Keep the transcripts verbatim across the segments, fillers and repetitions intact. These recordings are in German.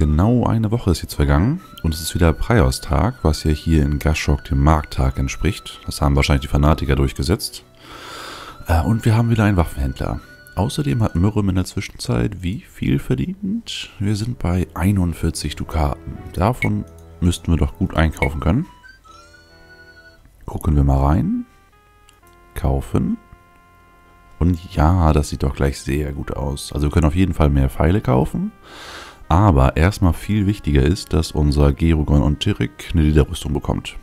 Genau eine Woche ist jetzt vergangen und es ist wieder Praios-Tag, was ja hier in Gashok dem Markttag entspricht. Das haben wahrscheinlich die Fanatiker durchgesetzt. Und wir haben wieder einen Waffenhändler. Außerdem hat Mürim in der Zwischenzeit wie viel verdient? Wir sind bei einundvierzig Dukaten. Davon müssten wir doch gut einkaufen können. Gucken wir mal rein. Kaufen. Und ja, das sieht doch gleich sehr gut aus. Also wir können auf jeden Fall mehr Pfeile kaufen. Aber erstmal viel wichtiger ist, dass unser Gerogon und Tirik eine Lederrüstung bekommt.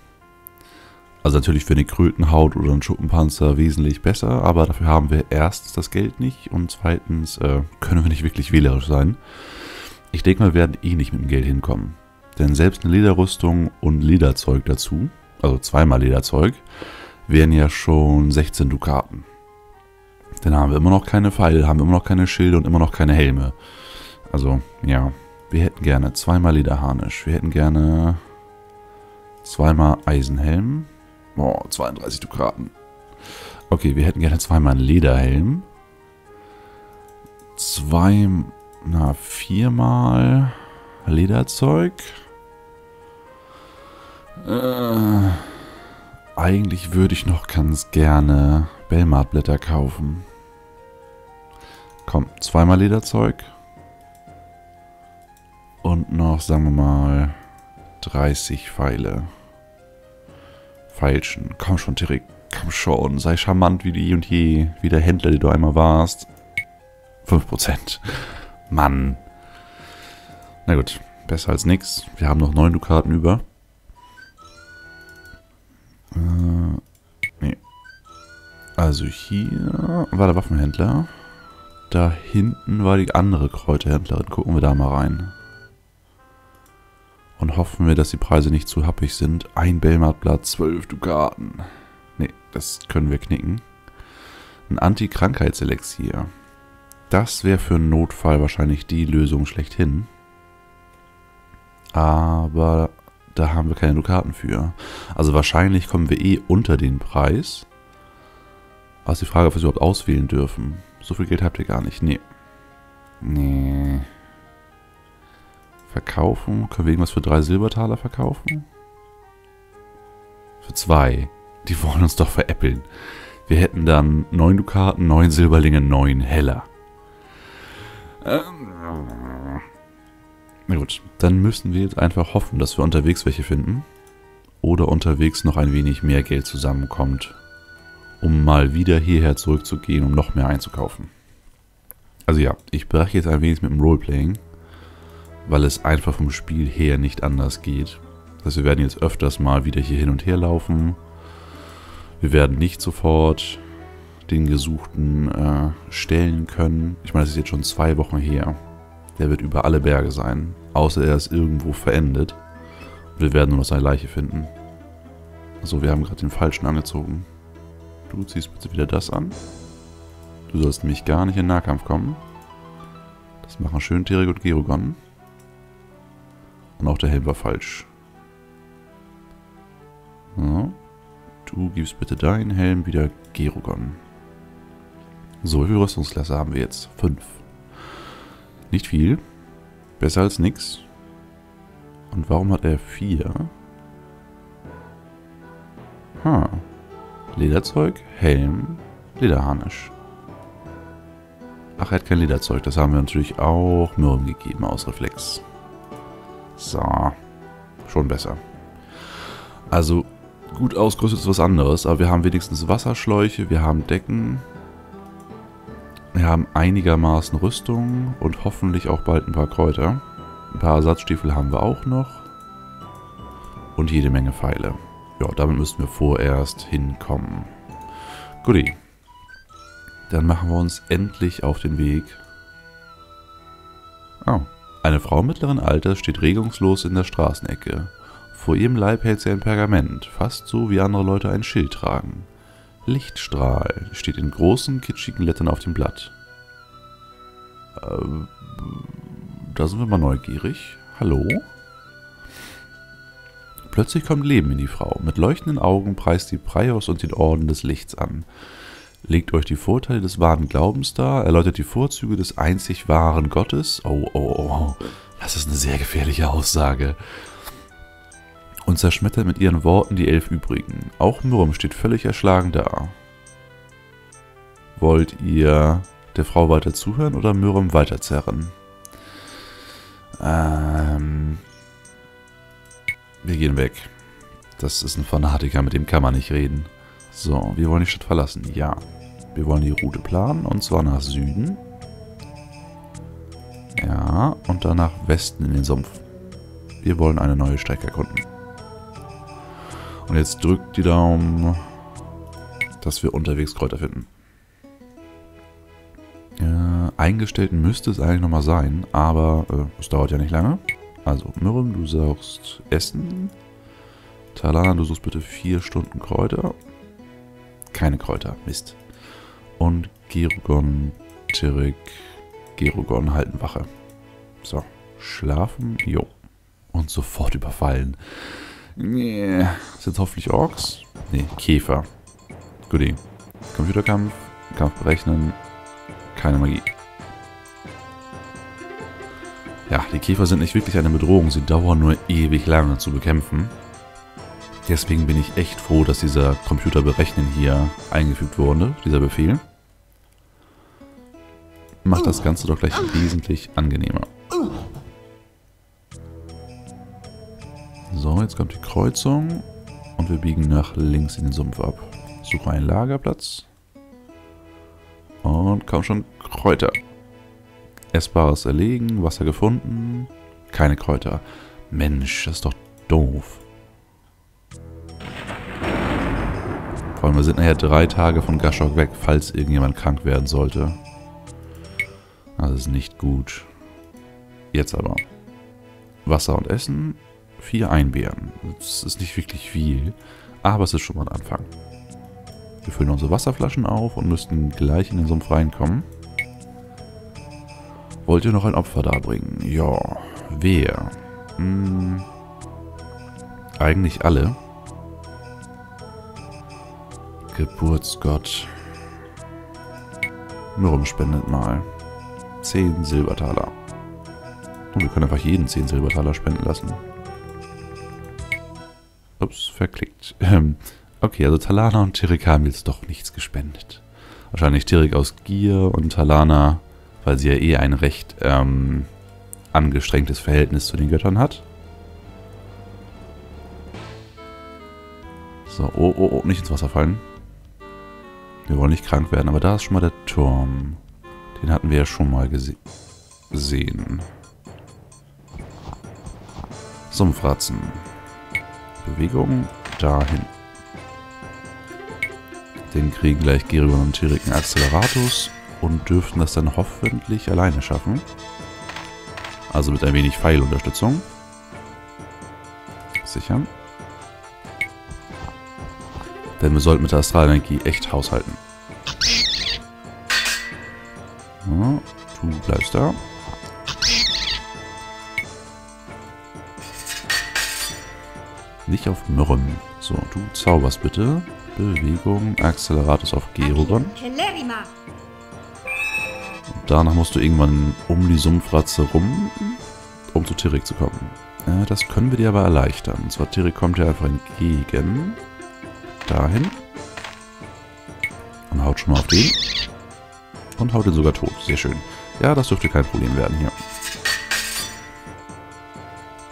Also natürlich für eine Krötenhaut oder einen Schuppenpanzer wesentlich besser, aber dafür haben wir erstens das Geld nicht und zweitens äh, können wir nicht wirklich wählerisch sein. Ich denke mal, wir werden eh nicht mit dem Geld hinkommen. Denn selbst eine Lederrüstung und Lederzeug dazu, also zweimal Lederzeug, wären ja schon sechzehn Dukaten. Dann haben wir immer noch keine Pfeile, haben wir immer noch keine Schilde und immer noch keine Helme. Also, ja, wir hätten gerne zweimal Lederharnisch, wir hätten gerne zweimal Eisenhelm. Oh, zweiunddreißig Dukaten. Okay, wir hätten gerne zweimal Lederhelm. Zwei, na, viermal Lederzeug. Äh, eigentlich würde ich noch ganz gerne Belmartblätter kaufen. Komm, zweimal Lederzeug. Und noch, sagen wir mal, dreißig Pfeile. Feilschen. Komm schon, Tirik. Komm schon. Sei charmant wie die und je. Wie der Händler, der du einmal warst. fünf Prozent. Mann. Na gut. Besser als nix. Wir haben noch neun Dukaten über. Äh, nee. Also hier war der Waffenhändler. Da hinten war die andere Kräuterhändlerin. Gucken wir da mal rein. Und hoffen wir, dass die Preise nicht zu happig sind. Ein Belmartblatt, zwölf Dukaten. Ne, das können wir knicken. Ein Anti-Krankheits-Elixier. Das wäre für einen Notfall wahrscheinlich die Lösung schlechthin. Aber da haben wir keine Dukaten für. Also wahrscheinlich kommen wir eh unter den Preis. Also die Frage, ob wir es überhaupt auswählen dürfen. So viel Geld habt ihr gar nicht. Nee. Nee. Verkaufen? Können wir irgendwas für drei Silbertaler verkaufen? Für zwei. Die wollen uns doch veräppeln. Wir hätten dann neun Dukaten, neun Silberlinge, neun Heller. Ähm. Na gut, dann müssen wir jetzt einfach hoffen, dass wir unterwegs welche finden. Oder unterwegs noch ein wenig mehr Geld zusammenkommt. Um mal wieder hierher zurückzugehen, um noch mehr einzukaufen. Also ja, ich breche jetzt ein wenig mit dem Roleplaying. Weil es einfach vom Spiel her nicht anders geht. Das heißt, wir werden jetzt öfters mal wieder hier hin und her laufen. Wir werden nicht sofort den Gesuchten äh, stellen können. Ich meine, das ist jetzt schon zwei Wochen her. Der wird über alle Berge sein. Außer er ist irgendwo verendet. Und wir werden nur noch seine Leiche finden. Also, wir haben gerade den Falschen angezogen. Du ziehst bitte wieder das an. Du sollst nämlich gar nicht in den Nahkampf kommen. Das machen schön Tirik und Gerogon. Und auch der Helm war falsch. So. Du gibst bitte deinen Helm wieder Gerogon. So, wie viel Rüstungsklasse haben wir jetzt? fünf. Nicht viel. Besser als nix. Und warum hat er vier? Ha. Lederzeug, Helm, Lederharnisch. Ach, er hat kein Lederzeug. Das haben wir natürlich auch Mürim gegeben aus Reflex. So, schon besser. Also, gut ausgerüstet ist was anderes, aber wir haben wenigstens Wasserschläuche, wir haben Decken, wir haben einigermaßen Rüstung und hoffentlich auch bald ein paar Kräuter. Ein paar Ersatzstiefel haben wir auch noch und jede Menge Pfeile. Ja, damit müssten wir vorerst hinkommen. Guti, dann machen wir uns endlich auf den Weg. Oh. Eine Frau mittleren Alters steht regungslos in der Straßenecke. Vor ihrem Leib hält sie ein Pergament, fast so wie andere Leute ein Schild tragen. Lichtstrahl steht in großen, kitschigen Lettern auf dem Blatt. Äh, da sind wir mal neugierig. Hallo? Plötzlich kommt Leben in die Frau. Mit leuchtenden Augen preist sie Praios und den Orden des Lichts an. Legt euch die Vorteile des wahren Glaubens dar, erläutert die Vorzüge des einzig wahren Gottes. Oh, oh, oh, oh. Das ist eine sehr gefährliche Aussage. Und zerschmettert mit ihren Worten die elf übrigen. Auch Mürren steht völlig erschlagen da. Wollt ihr der Frau weiter zuhören oder Mürren weiterzerren? Ähm, wir gehen weg. Das ist ein Fanatiker, mit dem kann man nicht reden. So, wir wollen die Stadt verlassen. Ja, wir wollen die Route planen und zwar nach Süden. Ja, und dann nach Westen in den Sumpf. Wir wollen eine neue Strecke erkunden. Und jetzt drückt die Daumen, dass wir unterwegs Kräuter finden. Äh, eingestellt müsste es eigentlich nochmal sein, aber äh, es dauert ja nicht lange. Also, Mürren, du suchst Essen. Talana, du suchst bitte vier Stunden Kräuter. Keine Kräuter, Mist. Und Gerogon, Tirik, Gerogon halten Wache. So, schlafen, jo. Und sofort überfallen. Nee, das sind hoffentlich Orks. Nee, Käfer. Goodie. Computerkampf, Kampf berechnen, keine Magie. Ja, die Käfer sind nicht wirklich eine Bedrohung, sie dauern nur ewig lange zu bekämpfen. Deswegen bin ich echt froh, dass dieser Computer berechnen hier eingefügt wurde, dieser Befehl. Macht das Ganze doch gleich wesentlich angenehmer. So, jetzt kommt die Kreuzung und wir biegen nach links in den Sumpf ab. Suche einen Lagerplatz. Und komm schon, Kräuter. Essbares erlegen, Wasser gefunden. Keine Kräuter. Mensch, das ist doch doof. Vor allem, wir sind nachher drei Tage von Gashok weg, falls irgendjemand krank werden sollte. Das ist nicht gut. Jetzt aber. Wasser und Essen. Vier Einbeeren. Das ist nicht wirklich viel, aber es ist schon mal ein Anfang. Wir füllen unsere Wasserflaschen auf und müssten gleich in den Sumpf reinkommen. Wollt ihr noch ein Opfer darbringen? Ja. Wer? Hm. Eigentlich alle. Geburtsgott. Mürim spendet mal. zehn Silbertaler. Und wir können einfach jeden zehn Silbertaler spenden lassen. Ups, verklickt. Okay, also Talana und Tirik haben jetzt doch nichts gespendet. Wahrscheinlich Tirik aus Gier und Talana, weil sie ja eh ein recht ähm, angestrengtes Verhältnis zu den Göttern hat. So, oh, oh, oh, nicht ins Wasser fallen. Wir wollen nicht krank werden, aber da ist schon mal der Turm. Den hatten wir ja schon mal gese gesehen. Sumpfratzen. Bewegung dahin. Den kriegen gleich Gerogon und Tirik einen Acceleratus und dürften das dann hoffentlich alleine schaffen. Also mit ein wenig Pfeilunterstützung. Sichern. Denn wir sollten mit der Astralenergie echt haushalten. Ja, du bleibst da. Nicht auf Mürren. So, du zauberst bitte. Bewegung, Acceleratus auf Gerogon. Und danach musst du irgendwann um die Sumpfratze rum, um zu Tirik zu kommen. Äh, das können wir dir aber erleichtern. Und zwar Tirik kommt ja einfach entgegen. Dahin. Und haut schon mal auf den. Und haut ihn sogar tot. Sehr schön. Ja, das dürfte kein Problem werden hier.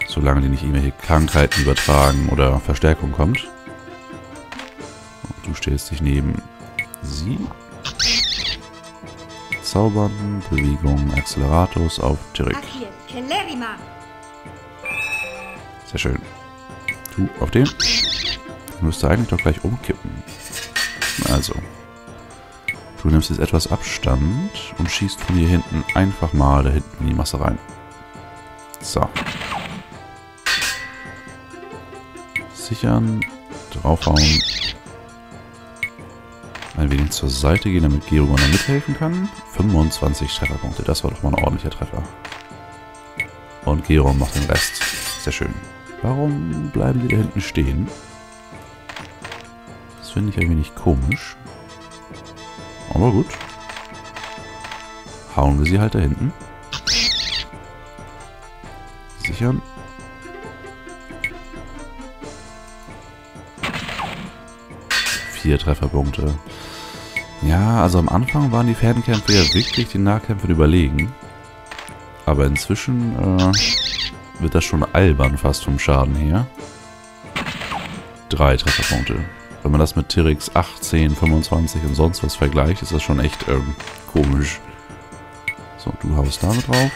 Solange die nicht irgendwelche Krankheiten übertragen oder Verstärkung kommt. Und du stellst dich neben sie. Zaubern, Bewegung, Acceleratus auf Tirik. Sehr schön. Du auf den. Müsste eigentlich doch gleich umkippen. Also. Du nimmst jetzt etwas Abstand und schießt von hier hinten einfach mal da hinten in die Masse rein. So. Sichern. Draufhauen. Ein wenig zur Seite gehen, damit Gerogon da mithelfen kann. fünfundzwanzig Trefferpunkte. Das war doch mal ein ordentlicher Treffer. Und Gerogon macht den Rest. Sehr schön. Warum bleiben die da hinten stehen? Finde ich ein wenig komisch. Aber gut. Hauen wir sie halt da hinten. Sichern. Vier Trefferpunkte. Ja, also am Anfang waren die Fernkämpfe ja wirklich den Nahkämpfen überlegen. Aber inzwischen äh, wird das schon albern fast vom Schaden her. Drei Trefferpunkte. Wenn man das mit Tirix achtzehn, fünfundzwanzig und sonst was vergleicht, ist das schon echt ähm, komisch. So, du haust damit drauf.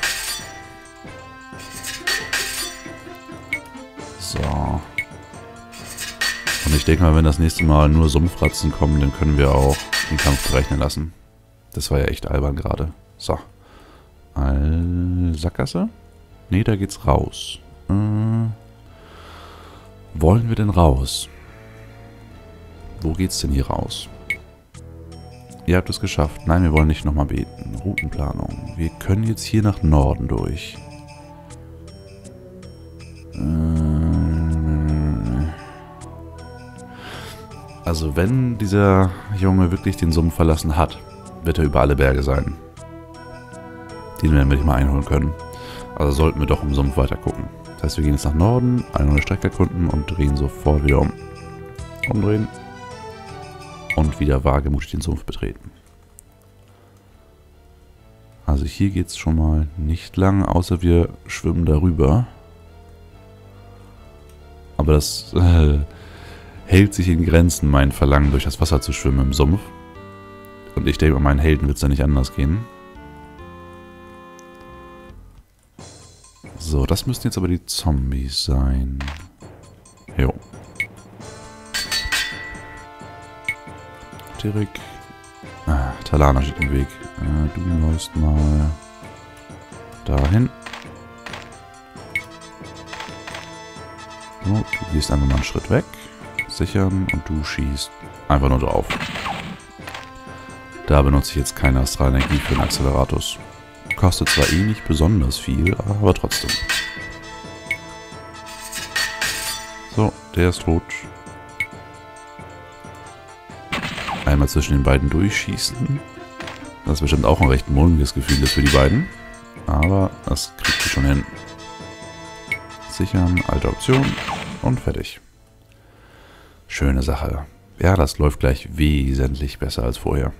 So. Und ich denke mal, wenn das nächste Mal nur Sumpfratzen kommen, dann können wir auch den Kampf berechnen lassen. Das war ja echt albern gerade. So. All Sackgasse? Ne, da geht's raus. Äh, wollen wir denn raus? Wo geht's denn hier raus? Ihr habt es geschafft. Nein, wir wollen nicht nochmal beten. Routenplanung. Wir können jetzt hier nach Norden durch. Also wenn dieser Junge wirklich den Sumpf verlassen hat, wird er über alle Berge sein. Den werden wir nicht mal einholen können. Also sollten wir doch im Sumpf weiter gucken. Das heißt, wir gehen jetzt nach Norden, eine neue Strecke erkunden und drehen sofort wieder um. Umdrehen. Und wieder wagemutig den Sumpf betreten. Also hier geht es schon mal nicht lang, außer wir schwimmen darüber. Aber das äh, hält sich in Grenzen, mein Verlangen, durch das Wasser zu schwimmen im Sumpf. Und ich denke, bei meinen Helden wird es ja nicht anders gehen. So, das müssten jetzt aber die Zombies sein. Jo. Tirik. Ah, Talana steht im Weg. Äh, du läufst mal dahin. So, du gehst einfach mal einen Schritt weg. Sichern und du schießt einfach nur drauf. Da benutze ich jetzt keine Astralenergie für den Acceleratus. Kostet zwar eh nicht besonders viel, aber trotzdem. So, der ist tot. Einmal zwischen den beiden durchschießen. Das ist bestimmt auch ein recht mulmiges Gefühl für die beiden. Aber das kriegt sie schon hin. Sichern, alte Option und fertig. Schöne Sache. Ja, das läuft gleich wesentlich besser als vorher.